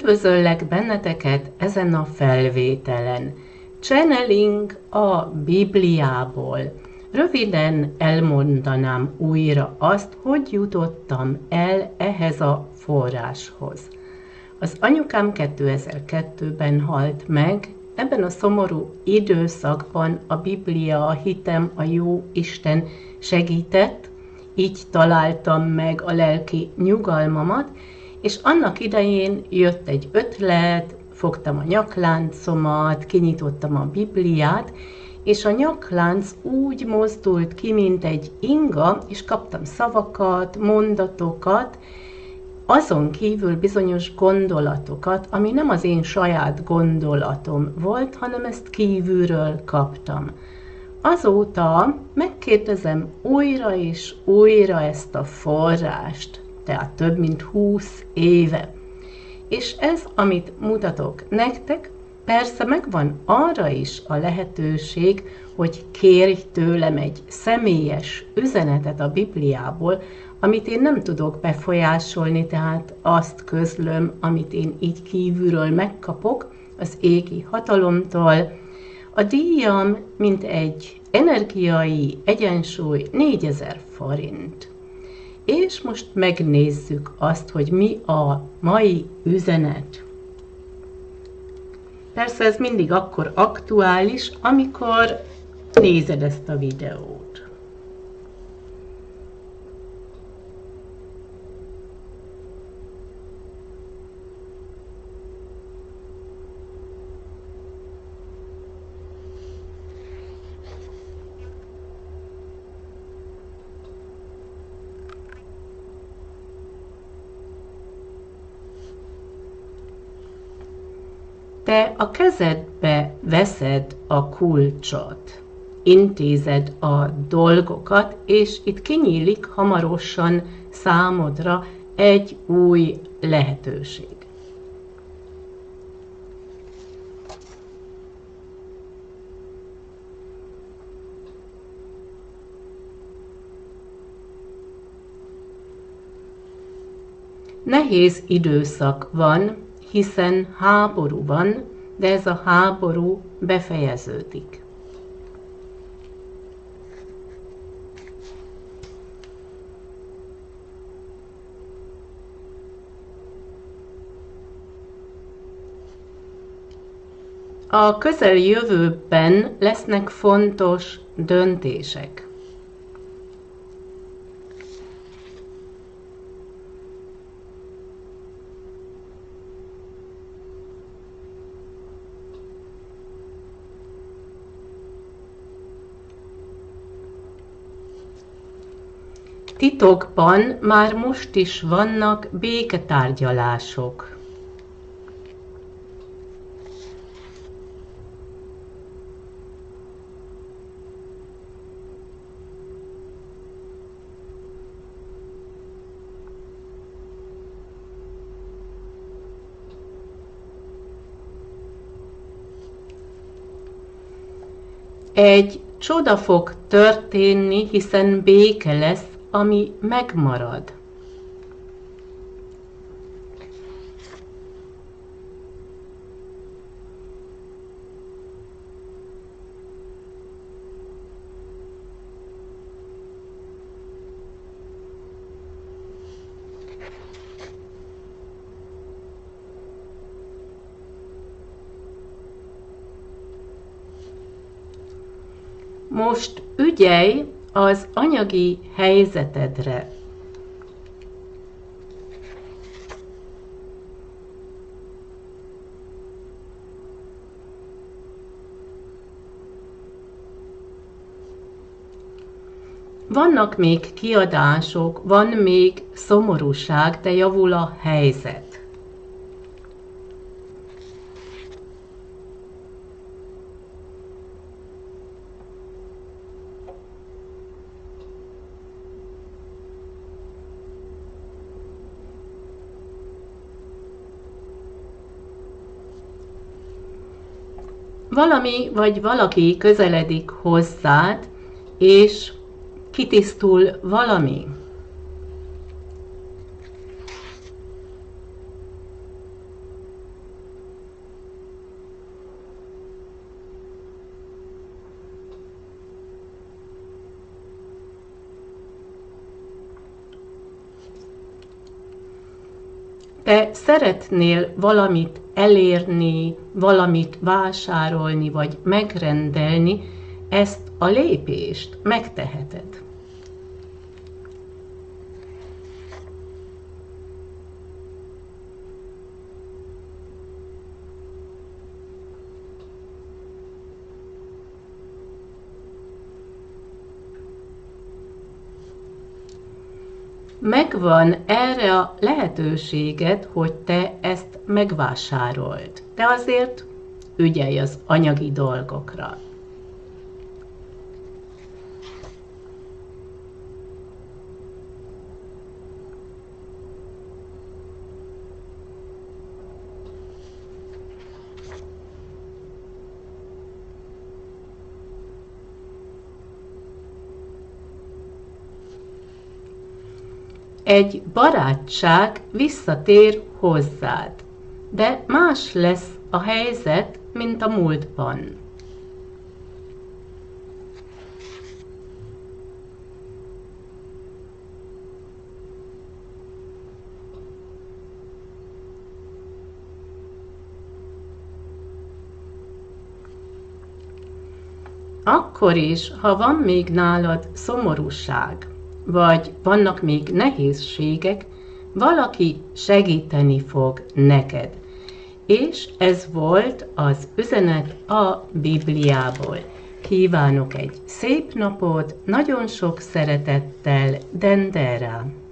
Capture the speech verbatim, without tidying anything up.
Üdvözöllek benneteket ezen a felvételen. Channeling a Bibliából. Röviden elmondanám újra azt, hogy jutottam el ehhez a forráshoz. Az anyukám kétezer-kettőben halt meg, ebben a szomorú időszakban a Biblia, a hitem, a jó Isten segített, így találtam meg a lelki nyugalmamat, és annak idején jött egy ötlet, fogtam a nyakláncomat, kinyitottam a Bibliát, és a nyaklánc úgy mozdult ki, mint egy inga, és kaptam szavakat, mondatokat, azon kívül bizonyos gondolatokat, ami nem az én saját gondolatom volt, hanem ezt kívülről kaptam. Azóta megkérdezem újra és újra ezt a forrást, tehát több mint húsz éve. És ez, amit mutatok nektek, persze megvan arra is a lehetőség, hogy kérj tőlem egy személyes üzenetet a Bibliából, amit én nem tudok befolyásolni, tehát azt közlöm, amit én így kívülről megkapok az égi hatalomtól. A díjam mint egy energiai egyensúly négyezer forint. És most megnézzük azt, hogy mi a mai üzenet. Persze ez mindig akkor aktuális, amikor nézed ezt a videót. Te a kezedbe veszed a kulcsot, intézed a dolgokat, és itt kinyílik hamarosan számodra egy új lehetőség. Nehéz időszak van, hiszen háború van, de ez a háború befejeződik. A közeljövőben lesznek fontos döntések. Titokban már most is vannak béketárgyalások. Egy csoda fog történni, hiszen béke lesz, ami megmarad. Most ügyelj az anyagi helyzetedre. Vannak még kiadások, van még szomorúság, de javul a helyzet. Valami vagy valaki közeledik hozzád, és kitisztul valami. te szeretnél valamit elérni, valamit vásárolni, vagy megrendelni, ezt a lépést megteheted. Megvan erre a lehetőséged, hogy te ezt megvásárold. De azért ügyelj az anyagi dolgokra. Egy barátság visszatér hozzád, de más lesz a helyzet, mint a múltban. Akkor is, ha van még nálad szomorúság, vagy vannak még nehézségek, valaki segíteni fog neked. És ez volt az üzenet a Bibliából. Kívánok egy szép napot, nagyon sok szeretettel, Dendera!